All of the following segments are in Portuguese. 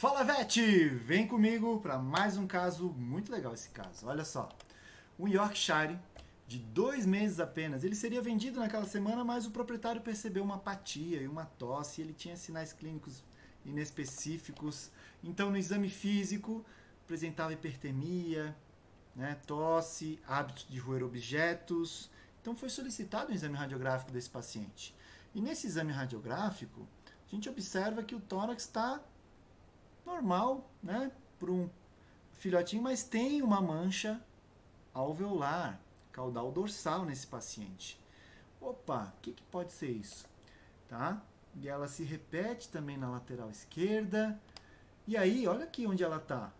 Fala, Vete! Vem comigo para mais um caso, muito legal esse caso, olha só. Um Yorkshire de 2 meses apenas, ele seria vendido naquela semana, mas o proprietário percebeu uma apatia e uma tosse, ele tinha sinais clínicos inespecíficos, então no exame físico apresentava hipertermia, né, tosse, hábito de roer objetos, então foi solicitado um exame radiográfico desse paciente. E nesse exame radiográfico, a gente observa que o tórax está normal, né, para um filhotinho, mas tem uma mancha alveolar, caudal dorsal nesse paciente. Opa, o que que pode ser isso? Tá? E ela se repete também na lateral esquerda. E aí, olha aqui onde ela está,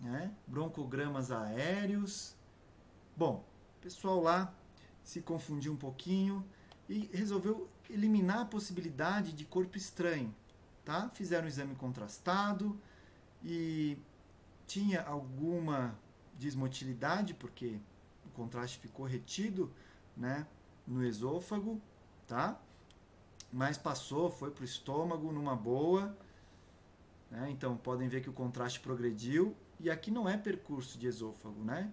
né? Broncogramas aéreos. Bom, o pessoal lá se confundiu um pouquinho e resolveu eliminar a possibilidade de corpo estranho. Tá? Fizeram um exame contrastado e tinha alguma desmotilidade, porque o contraste ficou retido, né, no esôfago, tá? Mas passou, foi para o estômago numa boa, né? Então podem ver que o contraste progrediu e aqui não é percurso de esôfago, né?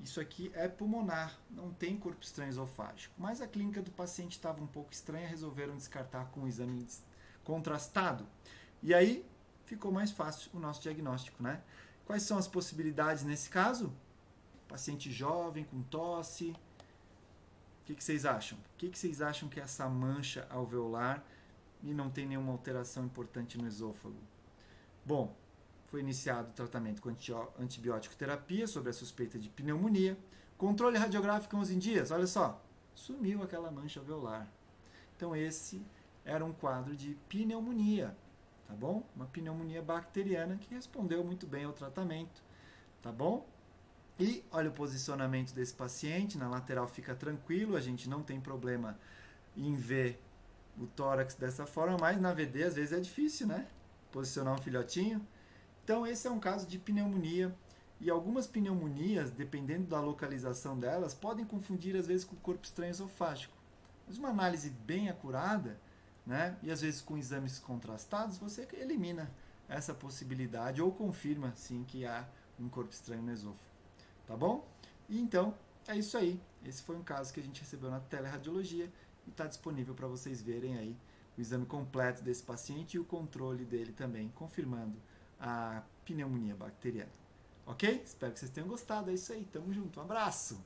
Isso aqui é pulmonar, não tem corpo estranho esofágico. Mas a clínica do paciente estava um pouco estranha, resolveram descartar com um exame contrastado. E aí ficou mais fácil o nosso diagnóstico, né? Quais são as possibilidades nesse caso? Paciente jovem, com tosse. O que que vocês acham? O que que vocês acham que é essa mancha alveolar e não tem nenhuma alteração importante no esôfago? Bom, foi iniciado o tratamento com antibiótico terapia sobre a suspeita de pneumonia. Controle radiográfico 11 dias, olha só. Sumiu aquela mancha alveolar. Então esse era um quadro de pneumonia, tá bom? Uma pneumonia bacteriana que respondeu muito bem ao tratamento, tá bom? E olha o posicionamento desse paciente, na lateral fica tranquilo, a gente não tem problema em ver o tórax dessa forma, mas na VD às vezes é difícil, né? Posicionar um filhotinho. Então esse é um caso de pneumonia e algumas pneumonias, dependendo da localização delas, podem confundir às vezes com o corpo estranho esofágico. Mas uma análise bem acurada, né? E às vezes com exames contrastados, você elimina essa possibilidade ou confirma, sim, que há um corpo estranho no esôfago. Tá bom? E então, é isso aí. Esse foi um caso que a gente recebeu na teleradiologia e está disponível para vocês verem aí o exame completo desse paciente e o controle dele também, confirmando a pneumonia bacteriana. Ok? Espero que vocês tenham gostado. É isso aí. Tamo junto. Um abraço!